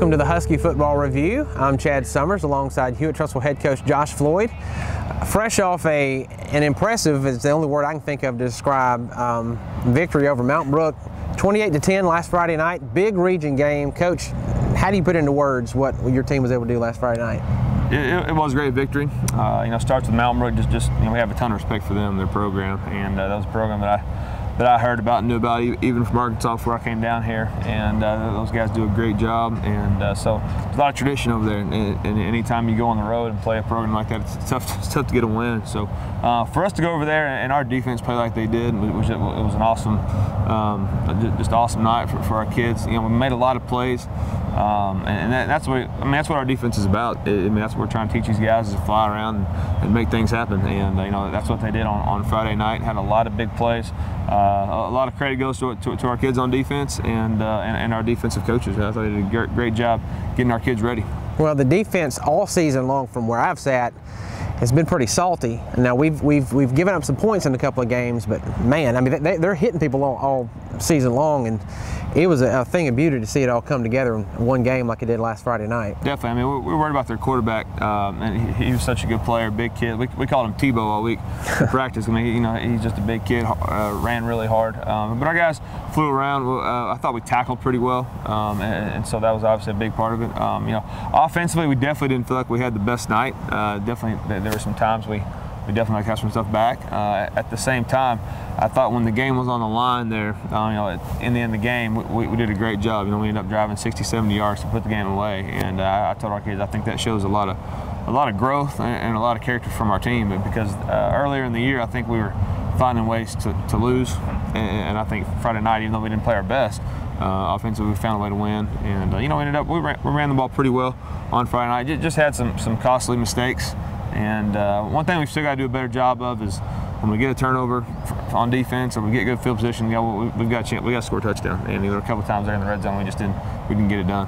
Welcome to the Husky Football Review. I'm Chad Summers alongside Hewitt Trussville head coach Josh Floyd. Fresh off an impressive, is the only word I can think of to describe, victory over Mountain Brook, 28-10 last Friday night, big region game. Coach, how do you put into words what your team was able to do last Friday night? It was a great victory. Starts with Mountain Brook. We have a ton of respect for them, their program, and that was a program that I heard about and knew about even from Arkansas before I came down here. And those guys do a great job, and so there's a lot of tradition over there. And anytime you go on the road and play a program like that, it's tough to get a win. So for us to go over there and our defense play like they did, it was an awesome, just awesome night for our kids. We made a lot of plays. That's what our defense is about. That's what we're trying to teach these guys, is to fly around and make things happen. And that's what they did on Friday night. Had a lot of big plays. A lot of credit goes to our kids on defense and our defensive coaches. I thought they did a great job getting our kids ready. Well, the defense all season long, from where I've sat, has been pretty salty. Now we've given up some points in a couple of games, but man, I mean they're hitting people all season long, and it was a thing of beauty to see it all come together in one game like it did last Friday night. Definitely. I mean, we were worried about their quarterback, and he was such a good player, big kid. We called him Tebow all week in practice. I mean, he's just a big kid, ran really hard. But our guys flew around. I thought we tackled pretty well, and so that was obviously a big part of it. Offensively, we definitely didn't feel like we had the best night. Definitely, there were some times we definitely got some stuff back. At the same time, I thought when the game was on the line there, in the end of the game, we did a great job. We ended up driving 60, 70 yards to put the game away. And I told our kids, I think that shows a lot of growth and a lot of character from our team. Because earlier in the year, I think we were finding ways to lose. And I think Friday night, even though we didn't play our best, offensively, we found a way to win, and we ran the ball pretty well on Friday night. Just had some costly mistakes, and one thing we've still got to do a better job of is when we get a turnover on defense or we get good field position, we got to score a touchdown. And there were a couple times there in the red zone we didn't get it done.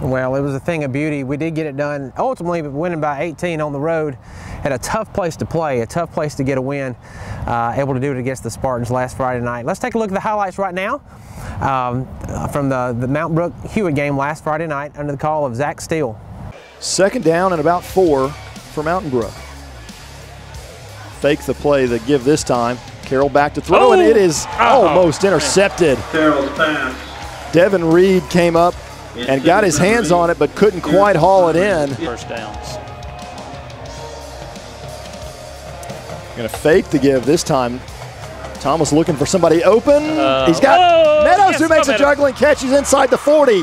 Well, it was a thing of beauty. We did get it done. Ultimately, winning by 18 on the road at a tough place to play, a tough place to get a win, able to do it against the Spartans last Friday night. Let's take a look at the highlights right now from the Mountain Brook Hewitt game last Friday night under the call of Zach Steele. Second down and about 4 for Mountain Brook. Fake the play, the give this time. Carroll back to throw, and it is almost intercepted. Carroll's time. Devin Reed came up and got his hands on it, but couldn't quite haul it in. First downs. Gonna fake the give this time. Thomas looking for somebody open. He's got Meadows, who makes a juggling catch. He's inside the 40,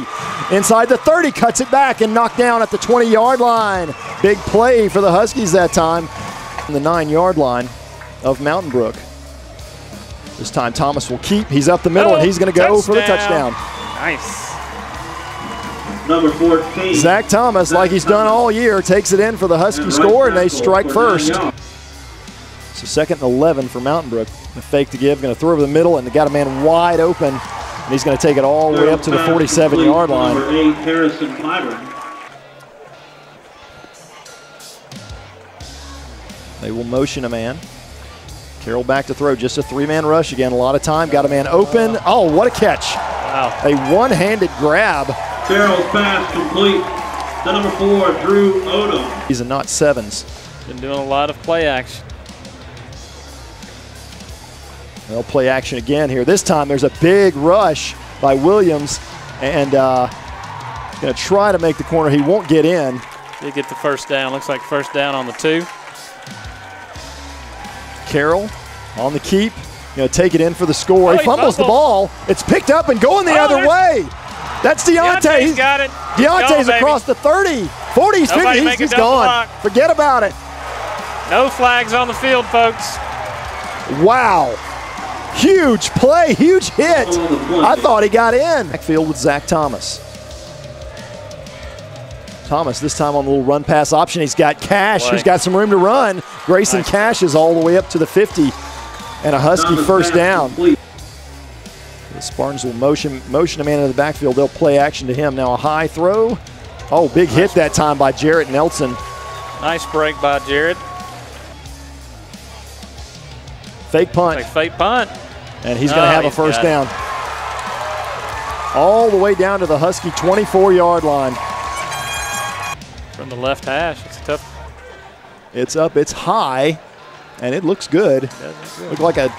inside the 30, cuts it back and knocked down at the 20-yard line. Big play for the Huskies that time. From the 9-yard line of Mountain Brook. This time Thomas will keep. He's up the middle, and he's gonna go for the touchdown. Nice. Number 14. Zach Thomas, like he's done all year, takes it in for the Husky score, and they strike first. So second and 11 for Mountain Brook. The fake to give, going to throw over the middle, and they got a man wide open, and he's going to take it all the way up to the 47-yard line. Number 8, Harrison Clyburn. They will motion a man. Carroll back to throw, just a 3-man rush again. A lot of time, got a man open. Oh, what a catch. Wow. A one-handed grab. Carroll's pass complete to number 4, Drew Odom. These are not 7s. Been doing a lot of play action. They'll play action again here. This time there's a big rush by Williams, and going to try to make the corner. He won't get in. They get the first down. Looks like first down on the 2. Carroll on the keep. Going to take it in for the score. He fumbles the ball. It's picked up and going the other way. That's Deontay. He's got it. Deontay's across the 30, 40s, 50s. He's gone. Block. Forget about it. No flags on the field, folks. Wow. Huge play, huge hit. I thought he got in. Backfield with Zach Thomas. Thomas this time on the little run pass option. He's got Cash, who's got some room to run. Grayson Cash is all the way up to the 50, and a Husky first down. Complete. Spartans will motion a man into the backfield. They'll play action to him. Now a high throw. Oh, big hit that time by Jarrett Nelson. Nice break by Jarrett. Fake punt. Fake punt. And he's going to have a first down. all the way down to the Husky 24-yard line. From the left hash, it's tough. It's up, it's high, and it looks good. Looked like a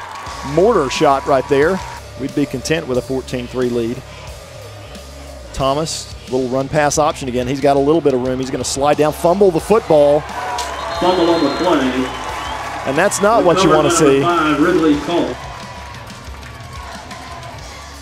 mortar shot right there. We'd be content with a 14-3 lead. Thomas, little run pass option again. He's got a little bit of room. He's going to slide down, fumble the football. Fumble on the play. And that's not what you want to see. Ridley Cole.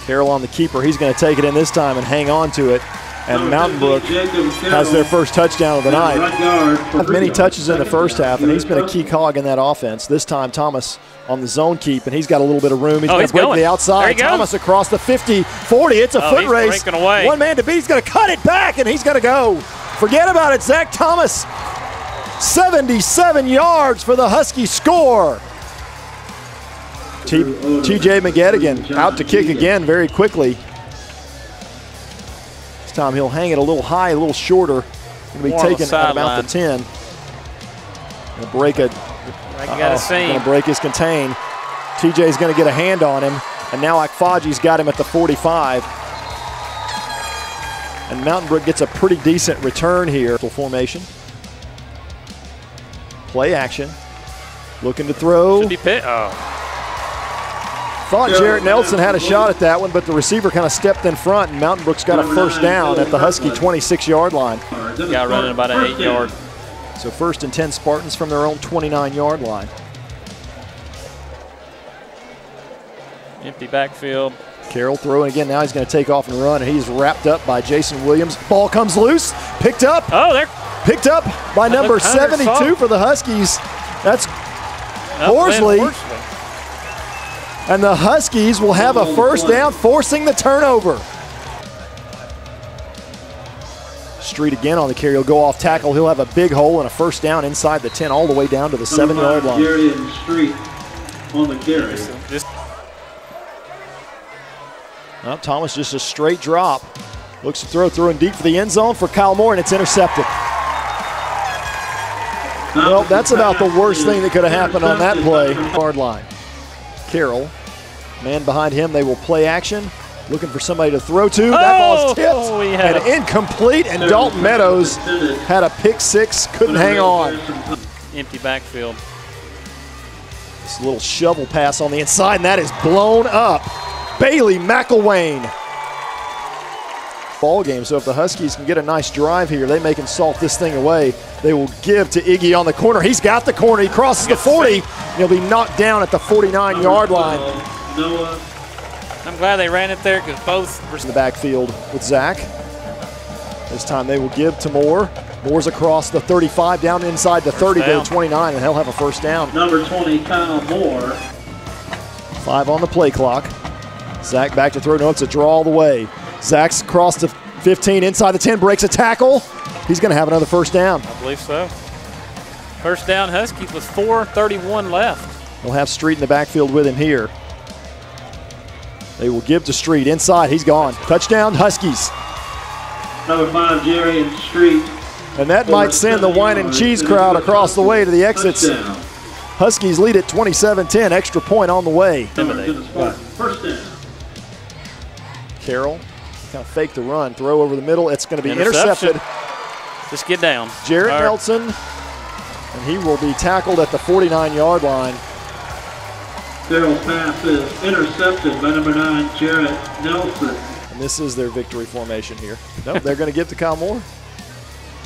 Carroll on the keeper. He's going to take it in this time and hang on to it. And Mountain Brook has their first touchdown of the night. Many touches in the first half, and he's been a key cog in that offense. This time, Thomas on the zone keep, and he's got a little bit of room. He's going to break to the outside. Thomas across the 50, 40. It's a foot race. One man to beat. He's going to cut it back, and he's going to go. Forget about it, Zach Thomas. 77 yards for the Husky score. T.J. McGettigan out to kick again very quickly. Time he'll hang it a little high, a little shorter. Going to be taken out about the 10. Going to break his contain. TJ's going to get a hand on him, and now Akfaji's got him at the 45. And Mountain Brook gets a pretty decent return here. Formation, play action, looking to throw. Should he pit? Oh. Thought Jarrett Nelson had a shot at that one, but the receiver kind of stepped in front, and Mountain Brook's got a first down at the Husky 26-yard line. Guy running about an 8-yard. So first and 10 Spartans from their own 29-yard line. Empty backfield. Carroll throwing again. Now he's going to take off and run, and he's wrapped up by Jason Williams. Ball comes loose. Picked up. Oh, there. Picked up by number 72 for the Huskies. That's Horsley. And the Huskies will have a first down, forcing the turnover. Street again on the carry. He'll go off tackle. He'll have a big hole and a first down inside the 10 all the way down to the 7-yard line. Jerrion Street on the carry. Well, Thomas just a straight drop. Looks to throw, throwing deep for the end zone for Kyle Moore, and it's intercepted. Well, that's about the worst thing that could have happened on that play. Hard line. Carroll, man behind him, they will play action, looking for somebody to throw to. That ball is tipped and incomplete, and Dalton Meadows had a pick six, couldn't hang on. Empty backfield. This little shovel pass on the inside, and that is blown up. Bailey McIlwain. Ball game, so if the Huskies can get a nice drive here, they make him salt this thing away. They will give to Iggy on the corner. He's got the corner. He crosses the 40. He'll be knocked down at the 49-yard line. Noah. I'm glad they ran it there because both were in the backfield with Zach. This time they will give to Moore. Moore's across the 35, down inside the 30 to the 29, and he'll have a first down. Number 20, Kyle Moore. 5 on the play clock. Zach back to throw. No, it's a draw all the way. Zach's across to 15, inside the 10, breaks a tackle. He's going to have another first down. I believe so. First down, Huskies with 4:31 left. We'll have Street in the backfield with him here. They will give to Street. Inside, he's gone. Touchdown, Huskies. Number 5, Jerrion Street. And that might send the wine and cheese crowd across the way to the exits. Touchdown. Huskies lead at 27-10, extra point on the way. First down. Carroll. Kind of fake the run, throw over the middle. It's going to be intercepted. Just get down. Jarrett Nelson, and he will be tackled at the 49-yard line. Carroll pass is intercepted by number 9, Jarrett Nelson. And this is their victory formation here. Nope, they're going to give to Kyle Moore.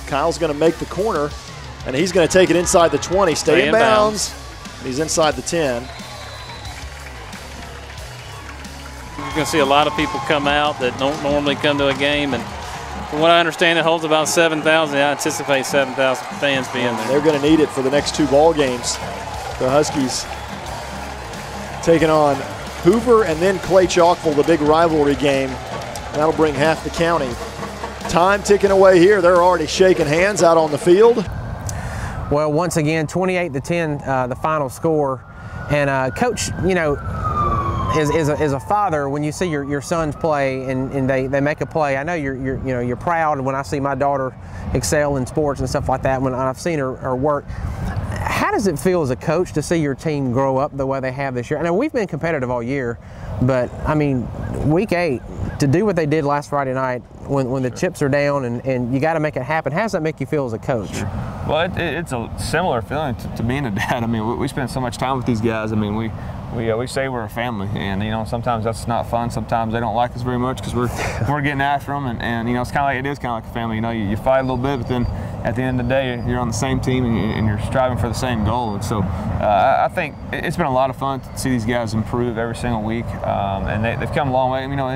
Kyle's going to make the corner, and he's going to take it inside the 20. Stay in bounds. And he's inside the 10. You're going to see a lot of people come out that don't normally come to a game, and from what I understand, it holds about 7,000. I anticipate 7,000 fans being there. They're going to need it for the next 2 ball games. The Huskies taking on Hoover and then Clay Chalkville, the big rivalry game. That'll bring half the county. Time ticking away here. They're already shaking hands out on the field. Well, once again, 28-10, the final score. And Coach, you know, As a father, when you see your sons play and they make a play, I know you're proud. When I see my daughter excel in sports and stuff like that, when I've seen her work, how does it feel as a coach to see your team grow up the way they have this year? I know we've been competitive all year, but I mean, week 8, to do what they did last Friday night when the chips are down and you got to make it happen, how does that make you feel as a coach? Well, it's a similar feeling to being a dad. I mean, we spend so much time with these guys. I mean, we say we're a family, and you know, sometimes that's not fun. Sometimes they don't like us very much because we're getting after them, and you know, it is kind of like a family. You know, you fight a little bit, but then at the end of the day, you're on the same team and you're striving for the same goal. And so I think it's been a lot of fun to see these guys improve every single week, and they've come a long way. You know,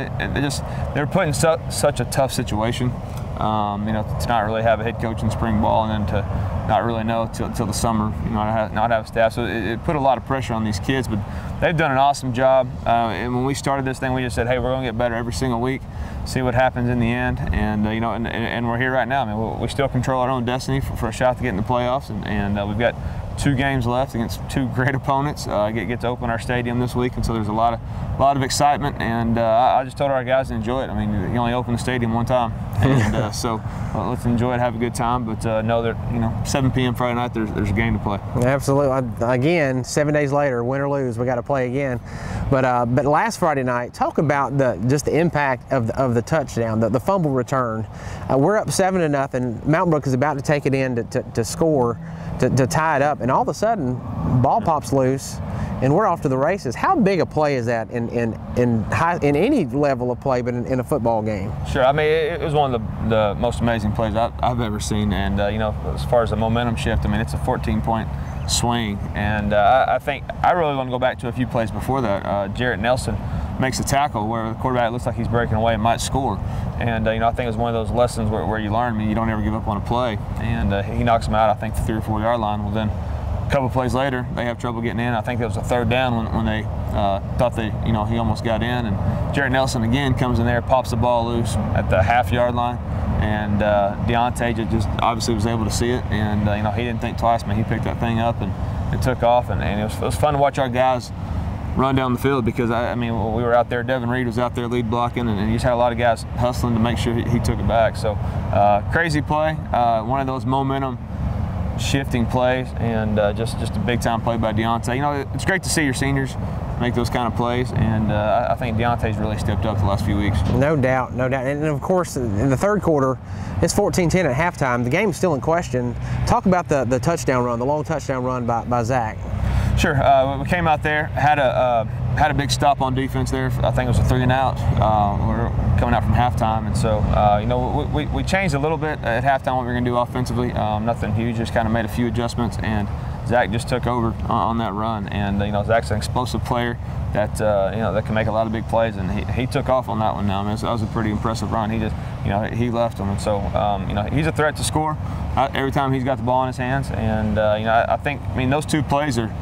they're put in such a tough situation. You know, to not really have a head coach in spring ball, and then to not really know till the summer, you know, not have staff. So it put a lot of pressure on these kids, but they've done an awesome job. And when we started this thing, we just said, hey, we're going to get better every single week, see what happens in the end. And, you know, and we're here right now. I mean, we still control our own destiny for a shot to get in the playoffs, and we've got 2 games left against 2 great opponents. Get to open our stadium this week, and so there's a lot of excitement. And I just told our guys to enjoy it. I mean, you only open the stadium one time, and so let's enjoy it, have a good time. But know that, you know, 7 p.m. Friday night, there's a game to play. Absolutely. Again, 7 days later, win or lose, we got to play again. But last Friday night, talk about just the impact of the touchdown, the fumble return. We're up 7-0. Mountain Brook is about to take it in to score to tie it up, and all of a sudden, ball pops loose, and we're off to the races. How big a play is that in any level of play, but in a football game? Sure. I mean, it was one of the most amazing plays I've ever seen. And you know, as far as the momentum shift, I mean, it's a 14-point swing. And I think I really want to go back to a few plays before that. Jarrett Nelson makes a tackle where the quarterback looks like he's breaking away and might score. And, you know, I think it was one of those lessons where you learn, I mean, you don't ever give up on a play. And he knocks him out, I think, the 3 or 4 yard line. Well, then a couple plays later, they have trouble getting in. I think that was a 3rd down when they thought they, you know, he almost got in. And Jarrett Nelson, again, comes in there, pops the ball loose at the half-yard line. And Deontay just obviously was able to see it. And, you know, he didn't think twice. I mean, he picked that thing up and it took off. And it was fun to watch our guys run down the field, because I mean, when we were out there, Devin Reed was out there lead blocking, and you just had a lot of guys hustling to make sure he took it back. So crazy play, one of those momentum shifting plays, and just a big time play by Deontay. You know, it's great to see your seniors make those kind of plays, and I think Deontay's really stepped up the last few weeks. No doubt, no doubt. And of course, in the 3rd quarter, it's 14-10 at halftime. The game's still in question. Talk about the touchdown run, the long touchdown run by Zach. Sure. We came out there, had a big stop on defense there. I think it was a 3 and out. We were coming out from halftime, and so you know, we changed a little bit at halftime what we were going to do offensively. Nothing huge, just kind of made a few adjustments, and Zach just took over on that run. And you know, Zach's an explosive player that you know, that can make a lot of big plays, and he took off on that one. Now, I mean, that was a pretty impressive run. He just, you know, he left him, and so you know, he's a threat to score every time he's got the ball in his hands. And you know, I think, I mean, those 2 plays are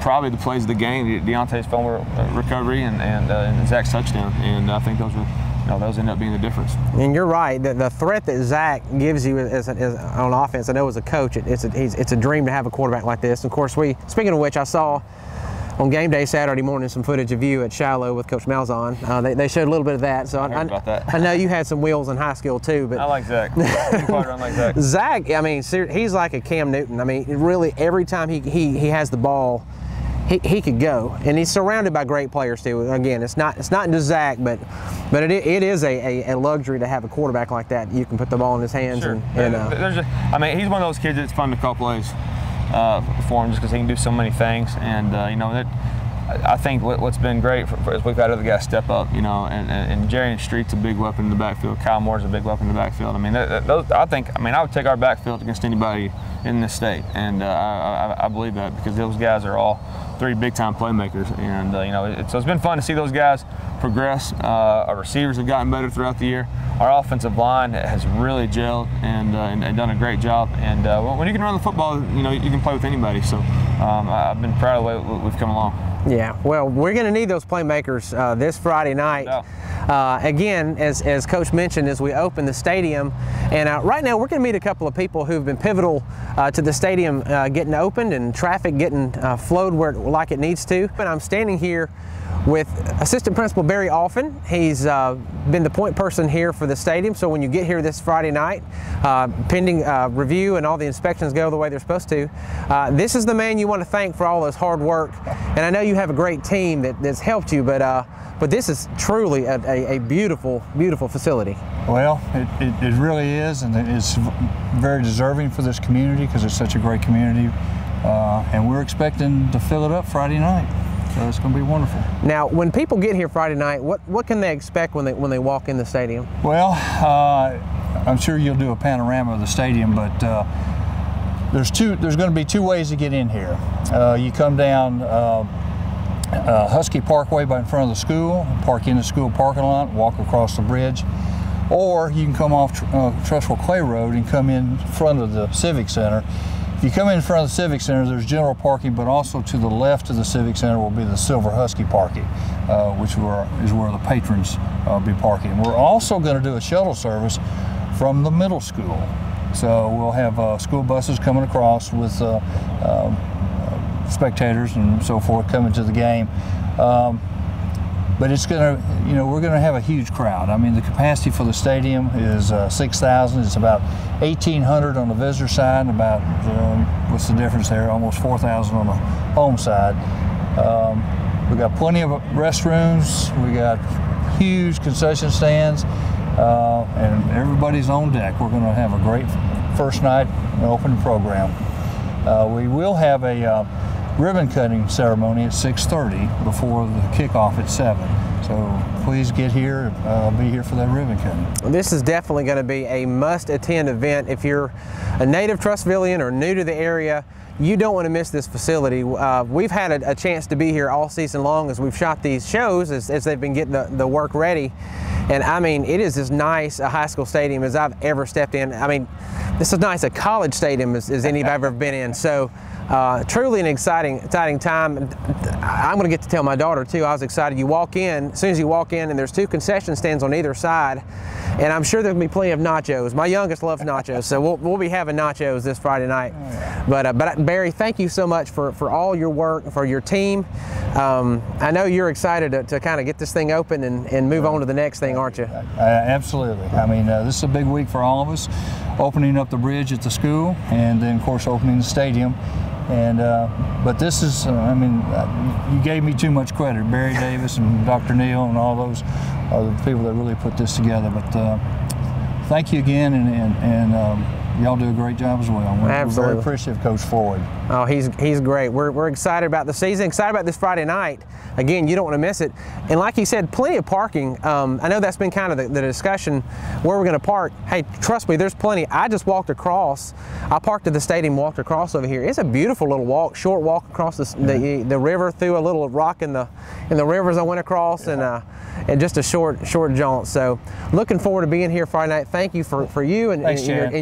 probably the plays of the game, Deontay's fumble recovery and Zach's touchdown, and I think those were, you know, those end up being the difference. And you're right, the threat that Zach gives you as on offense, I know as a coach, it's a dream to have a quarterback like this. Of course, speaking of which, I saw on game day Saturday morning some footage of you at Shiloh with Coach Malzahn. They showed a little bit of that. So I heard about that. I know you had some wheels in high school too. But I like Zach. Zach, I mean, he's like a Cam Newton. I mean, really, every time he has the ball, he could go, and he's surrounded by great players too. Again, it's not just Zach, but it is a luxury to have a quarterback like that. You can put the ball in his hands. Sure. And I mean, he's one of those kids that's fun to call plays for him, just because he can do so many things. And you know, I think what's been great is we've had other guys step up. You know, and Jerrion Street's a big weapon in the backfield. Kyle Moore's a big weapon in the backfield. I mean, I would take our backfield against anybody in this state, and I believe that, because those guys are all 3 big-time playmakers, and you know, so it's been fun to see those guys progress. Our receivers have gotten better throughout the year. Our offensive line has really gelled and done a great job. And when you can run the football, you know, you can play with anybody. So I've been proud of the way we've come along. Yeah, well, we're going to need those playmakers this Friday night. No. Again, as Coach mentioned, as we open the stadium, and right now we're going to meet a couple of people who've been pivotal to the stadium getting opened and traffic getting flowed like it needs to. But I'm standing here with Assistant Principal Barry Alphen. He's been the point person here for the stadium, so when you get here this Friday night, pending review and all the inspections go the way they're supposed to, this is the man you want to thank for all this hard work. And I know you have a great team that's helped you, but this is truly a beautiful, beautiful facility. Well, it really is, and it's very deserving for this community because it's such a great community. And we're expecting to fill it up Friday night, so it's going to be wonderful. Now, when people get here Friday night, what can they expect when they walk in the stadium? Well, I'm sure you'll do a panorama of the stadium, but there's going to be two ways to get in here. You come down Husky Parkway by in front of the school, park in the school parking lot, walk across the bridge, or you can come off Trussville Clay Road and come in front of the Civic Center. If you come in front of the Civic Center, there's general parking, but also to the left of the Civic Center will be the Silver Husky parking, which is where the patrons be parking. We're also going to do a shuttle service from the middle school. So we'll have school buses coming across with spectators and so forth coming to the game. But it's going to, we're going to have a huge crowd. I mean, the capacity for the stadium is 6,000. It's about 1,800 on the visitor side, and about, what's the difference there? Almost 4,000 on the home side. We got plenty of restrooms. We got huge concession stands, and everybody's on deck. We're going to have a great first night open program. We will have a ribbon cutting ceremony at 6:30 before the kickoff at 7. So please get here, be here for that ribbon cutting. This is definitely going to be a must-attend event. If you're a native Trussvillian or new to the area, you don't want to miss this facility. We've had a chance to be here all season long as we've shot these shows, as they've been getting the work ready. And I mean, it is as nice a high school stadium as I've ever stepped in. I mean, this is nice a college stadium as any I've ever been in. So truly an exciting time. I'm going to get to tell my daughter too. I was excited. You walk in, as soon as you walk in, and there's two concession stands on either side, and I'm sure there'll be plenty of nachos. My youngest loves nachos, so we'll be having nachos this Friday night. But Barry, thank you so much for all your work, for your team. I know you're excited to kind of get this thing open and move on to the next thing, aren't you? Absolutely. I mean, this is a big week for all of us, opening up the bridge at the school, and then of course opening the stadium. And but this is, I mean, you gave me too much credit, Barry Davis and Dr. Neal and all those are the people that really put this together. But thank you again, and y'all do a great job as well. Absolutely. We're very appreciative, Coach Floyd. Oh, he's great. We're excited about the season, excited about this Friday night. Again, you don't want to miss it. And like you said, plenty of parking. I know that's been kind of the discussion, where we're going to park. Hey, trust me, there's plenty. I just walked across. I parked at the stadium, walked across over here. It's a beautiful little walk, short walk across the river, through a little rock in the river as I went across, and just a short jaunt. So looking forward to being here Friday night. Thank you for you and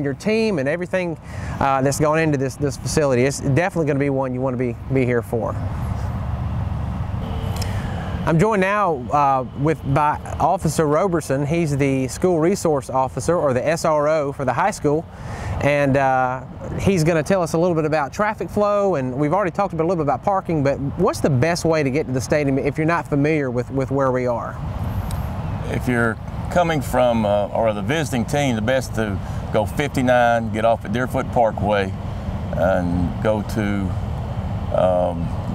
your team and everything that's gone into this facility. It's definitely going to be one you want to be here for. I'm joined now by Officer Roberson. He's the school resource officer, or the SRO, for the high school, and he's going to tell us a little bit about traffic flow, and we've already talked a little bit about parking, but what's the best way to get to the stadium if you're not familiar with where we are? If you're coming from or the visiting team, the best to go 59, get off at Deerfoot Parkway, and go to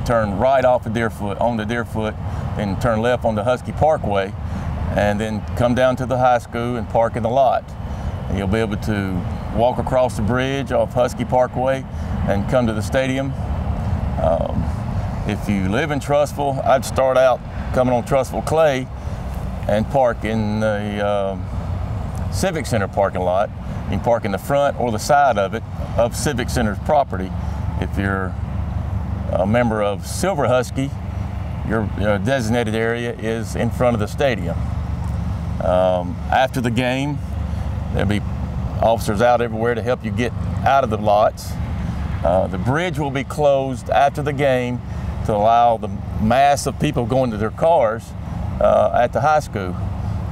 turn right off of Deerfoot, onto Deerfoot, and turn left on the Husky Parkway, and then come down to the high school and park in the lot. And you'll be able to walk across the bridge off Husky Parkway and come to the stadium. If you live in Trussville, I'd start out coming on Trussville Clay and park in the Civic Center parking lot. You can park in the front or the side of it, of Civic Center's property. If you're a member of Silver Husky, your designated area is in front of the stadium. After the game, there'll be officers out everywhere to help you get out of the lots. The bridge will be closed after the game to allow the mass of people going to their cars at the high school.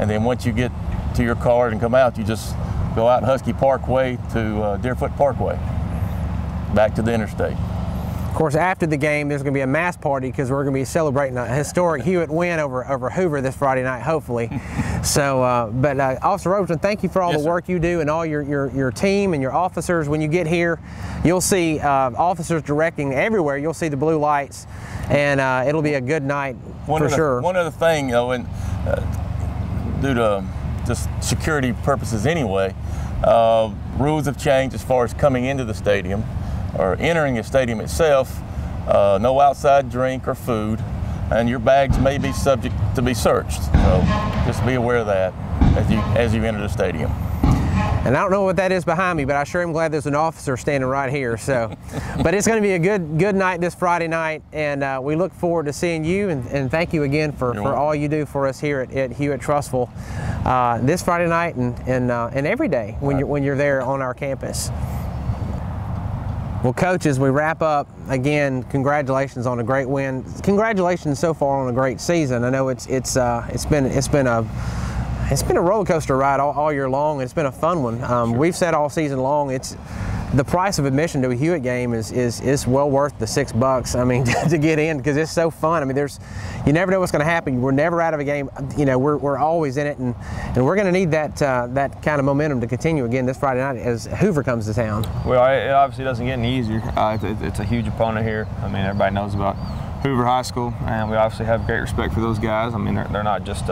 And then once you get to your car and come out, you just go out Husky Parkway to Deerfoot Parkway, back to the interstate. Of course, after the game, there's going to be a mass party because we're going to be celebrating a historic Hewitt win over Hoover this Friday night, hopefully. So, Officer Robertson, thank you for all the work you do and all your team and your officers. When you get here, you'll see officers directing everywhere. You'll see the blue lights, and it'll be a good night for sure. One other thing, you know, and due to just security purposes anyway, rules have changed as far as coming into the stadium or entering the stadium itself. No outside drink or food, and your bags may be subject to be searched. So just be aware of that as you enter the stadium. And I don't know what that is behind me, but I sure am glad there's an officer standing right here. So, but it's going to be a good night this Friday night, and we look forward to seeing you. And thank you again for all you do for us here at Hewitt Trussville this Friday night and every day when you're there on our campus. Well, Coach, as we wrap up, again, congratulations on a great win. Congratulations so far on a great season. I know it's been a roller coaster ride all year long. And it's been a fun one. We've said all season long, the price of admission to a Hewitt game is well worth the $6. I mean, to get in, because it's so fun. I mean, you never know what's going to happen. We're never out of a game. You know, we're always in it, and we're going to need that kind of momentum to continue again this Friday night as Hoover comes to town. Well, it obviously doesn't get any easier. It's a huge opponent here. I mean, everybody knows about Hoover High School, and we obviously have great respect for those guys. I mean, they're not just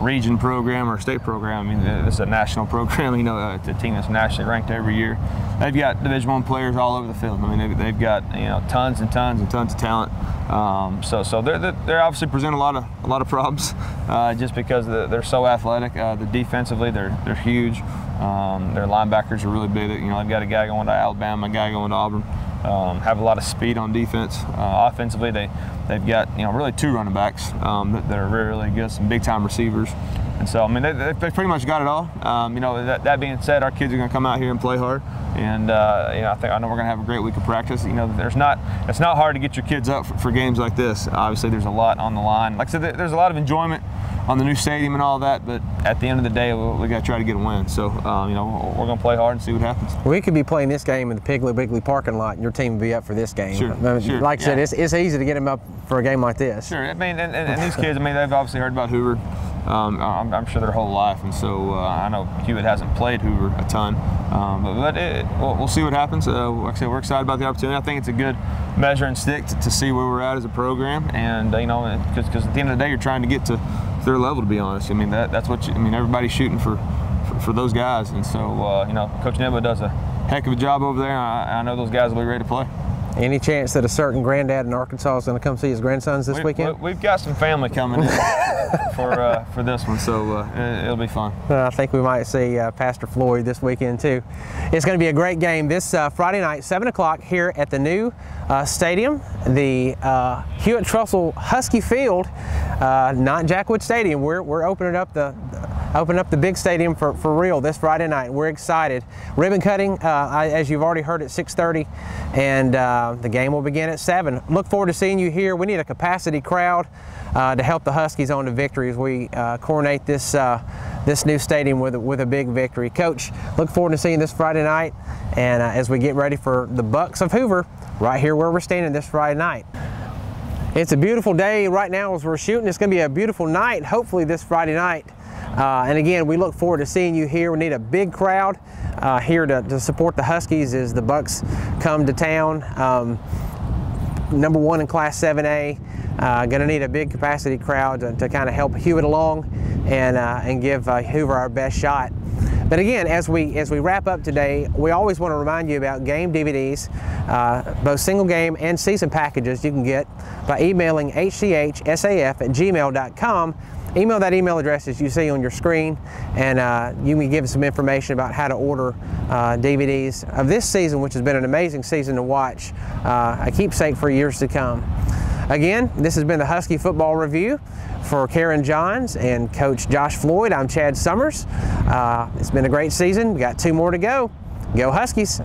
region program or state program. I mean, it's a national program. You know, it's a team that's nationally ranked every year. They've got Division I players all over the field. I mean, they've got, you know, tons and tons and tons of talent. So they're obviously present a lot of problems just because they're so athletic. Defensively, they're huge. Their linebackers are really big. You know, they've got a guy going to Alabama, a guy going to Auburn. Have a lot of speed on defense. Offensively, they've got, you know, really two running backs that are really, really good, some big-time receivers. And so, I mean, they pretty much got it all. You know, that being said, our kids are going to come out here and play hard. And, you know, I know we're going to have a great week of practice. You know, it's not hard to get your kids up for games like this. Obviously, there's a lot on the line. Like I said, there's a lot of enjoyment on the new stadium and all that, but at the end of the day, we got to try to get a win. So, you know, we're going to play hard and see what happens. We could be playing this game in the Piggly Wiggly parking lot, and your team would be up for this game. Sure, sure. Like I said, it's easy to get them up for a game like this. Sure, I mean, and these kids, I mean, they've obviously heard about Hoover, I'm sure their whole life, and so I know Hewitt hasn't played Hoover a ton, but we'll see what happens. Like I said, we're excited about the opportunity. I think it's a good measuring stick to see where we're at as a program, and you know, because at the end of the day, you're trying to get to their level, to be honest. I mean, that's what you, I mean, everybody's shooting for those guys, and so you know, Coach Nebo does a heck of a job over there. I know those guys will be ready to play. Any chance that a certain granddad in Arkansas is going to come see his grandsons this weekend? We've got some family coming in for this one, so it'll be fun. I think we might see Pastor Floyd this weekend too. It's going to be a great game this Friday night, 7 o'clock here at the new stadium, the Hewitt Trussville Husky Field, not Jackwood Stadium. We're opening up the big stadium for real this Friday night. We're excited. Ribbon cutting, as you've already heard, at 6:30, and the game will begin at 7. Look forward to seeing you here. We need a capacity crowd to help the Huskies on to victory as we coronate this new stadium with a big victory. Coach, look forward to seeing you this Friday night, and as we get ready for the Bucks of Hoover, right here where we're standing this Friday night. It's a beautiful day right now as we're shooting. It's going to be a beautiful night, hopefully, this Friday night. And again, we look forward to seeing you here. We need a big crowd here to support the Huskies as the Bucks come to town. #1 in Class 7A. Going to need a big capacity crowd to kind of help Hewitt along and give Hoover our best shot. But again, as we wrap up today, we always want to remind you about game DVDs, both single game and season packages you can get by emailing hchsaf@gmail.com. Email that email address as you see on your screen, and you can give some information about how to order DVDs of this season, which has been an amazing season to watch, a keepsake for years to come. Again, this has been the Husky Football Review. For Karen Johns and Coach Josh Floyd, I'm Chad Summers. It's been a great season. We got 2 more to go. Go Huskies!